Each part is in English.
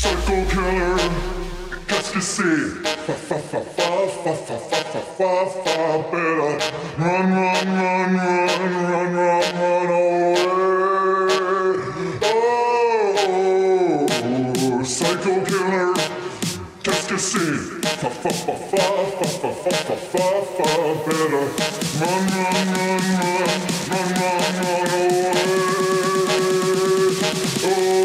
circle killer. Qu'est-ce que c'est? Fa fa fa fa fa fa fa fa fa. Better run, run, run, run, run, run, run away. Oh, psycho killer. Qu'est-ce que c'est? Fa fa fa fa fa fa fa fa fa. Better run, run, run, run, run, run, run away. Oh.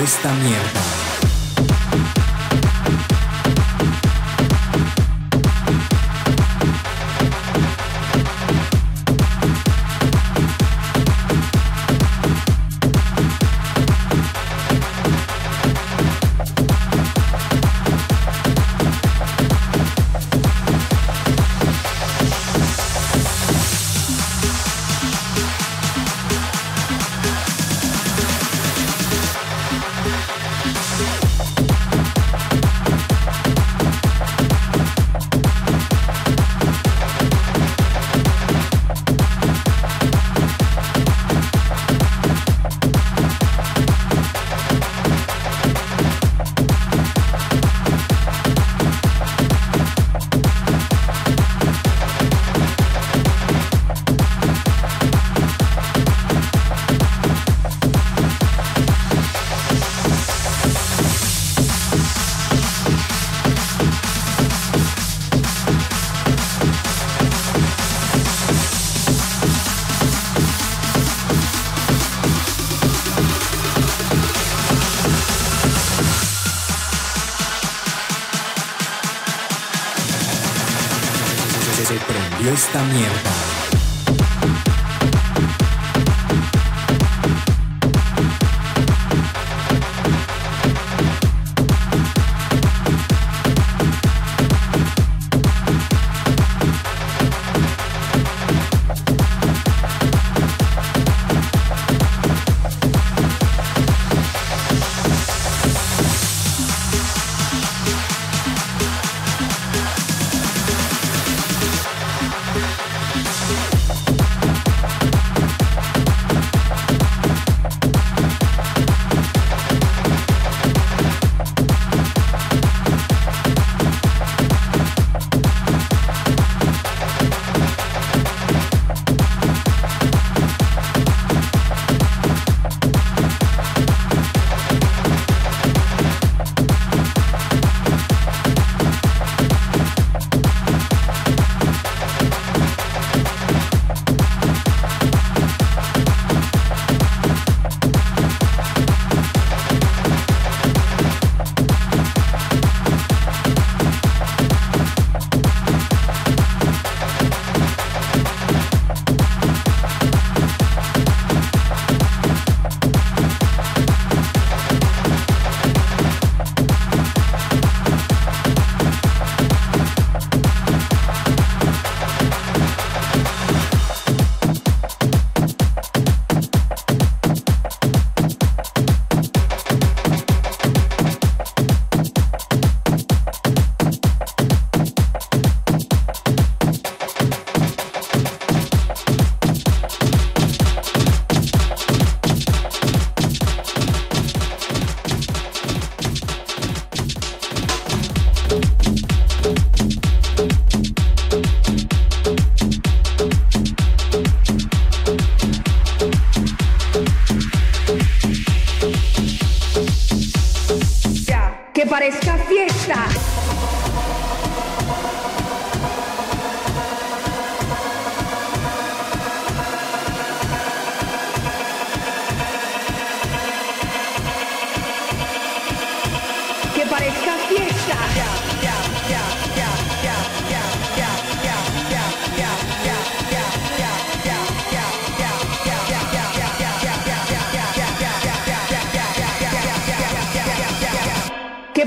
esta mierda. Se prendió esta mierda. ¡Parezca fiesta! ¡Que parezca fiesta! ¡Que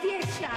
fiesta.